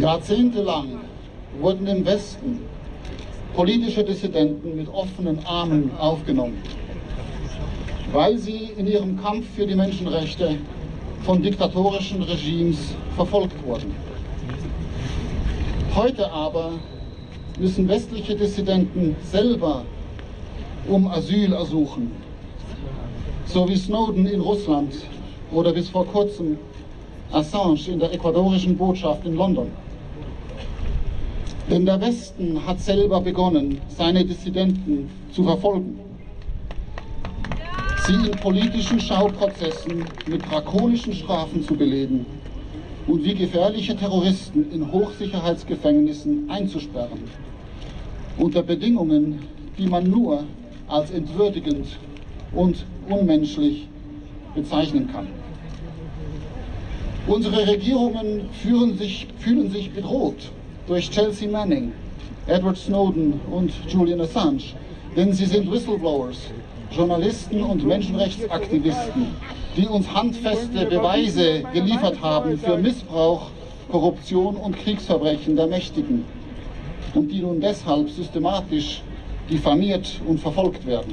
Jahrzehntelang wurden im Westen politische Dissidenten mit offenen Armen aufgenommen, weil sie in ihrem Kampf für die Menschenrechte von diktatorischen Regimes verfolgt wurden. Heute aber müssen westliche Dissidenten selber um Asyl ersuchen, so wie Snowden in Russland oder bis vor kurzem Assange in der ecuadorischen Botschaft in London. Denn der Westen hat selber begonnen, seine Dissidenten zu verfolgen, sie in politischen Schauprozessen mit drakonischen Strafen zu belegen und wie gefährliche Terroristen in Hochsicherheitsgefängnissen einzusperren, unter Bedingungen, die man nur als entwürdigend und unmenschlich bezeichnen kann. Unsere Regierungen fühlen sich bedroht durch Chelsea Manning, Edward Snowden und Julian Assange, denn sie sind Whistleblowers, Journalisten und Menschenrechtsaktivisten, die uns handfeste Beweise geliefert haben für Missbrauch, Korruption und Kriegsverbrechen der Mächtigen und die nun deshalb systematisch diffamiert und verfolgt werden.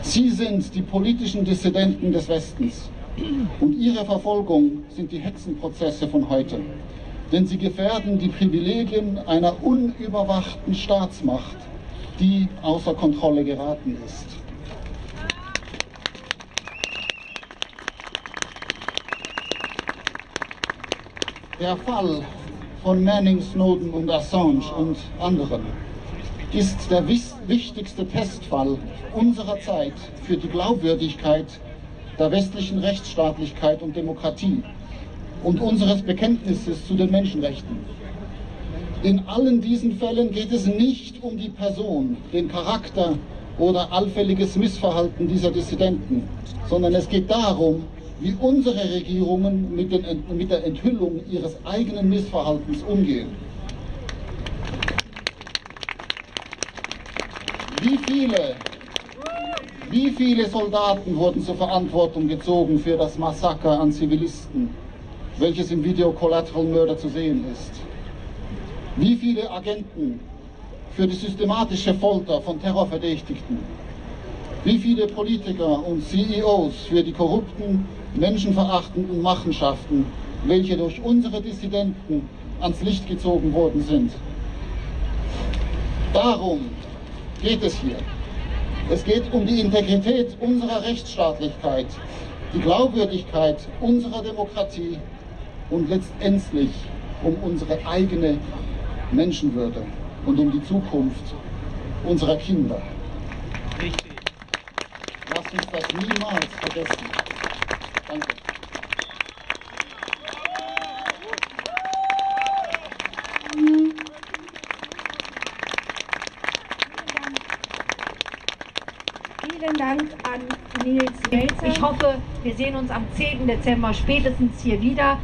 Sie sind die politischen Dissidenten des Westens und ihre Verfolgung sind die Hexenprozesse von heute, denn sie gefährden die Privilegien einer unüberwachten Staatsmacht, die außer Kontrolle geraten ist. Der Fall von Manning, Snowden und Assange und anderen ist der wichtigste Testfall unserer Zeit für die Glaubwürdigkeit der westlichen Rechtsstaatlichkeit und Demokratie und unseres Bekenntnisses zu den Menschenrechten. In allen diesen Fällen geht es nicht um die Person, den Charakter oder allfälliges Missverhalten dieser Dissidenten, sondern es geht darum, wie unsere Regierungen mit der Enthüllung ihres eigenen Missverhaltens umgehen. Wie viele Soldaten wurden zur Verantwortung gezogen für das Massaker an Zivilisten, welches im Video Collateral Murder zu sehen ist? Wie viele Agenten für die systematische Folter von Terrorverdächtigten? Wie viele Politiker und CEOs für die korrupten, menschenverachtenden Machenschaften, welche durch unsere Dissidenten ans Licht gezogen worden sind? Darum geht es hier. Es geht um die Integrität unserer Rechtsstaatlichkeit, die Glaubwürdigkeit unserer Demokratie und letztendlich um unsere eigene Menschenwürde und um die Zukunft unserer Kinder. Richtig. Lass uns das niemals vergessen. Danke. Vielen Dank an Nils Melzer. Ich hoffe, wir sehen uns am 10. Dezember spätestens hier wieder.